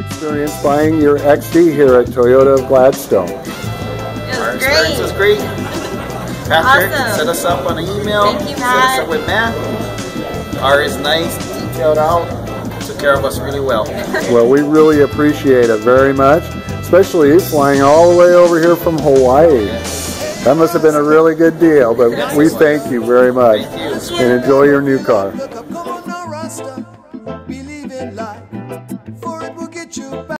your experience buying your xD here at Toyota of Gladstone? Our experience was great. Patrick, awesome. Set us up on an email. Thank you, Matt. Set us up with Matt. R is nice, detailed out, took care of us really well. Well, we really appreciate it very much, especially you flying all the way over here from Hawaii. That must have been a really good deal, but we thank you very much. And enjoy your new car.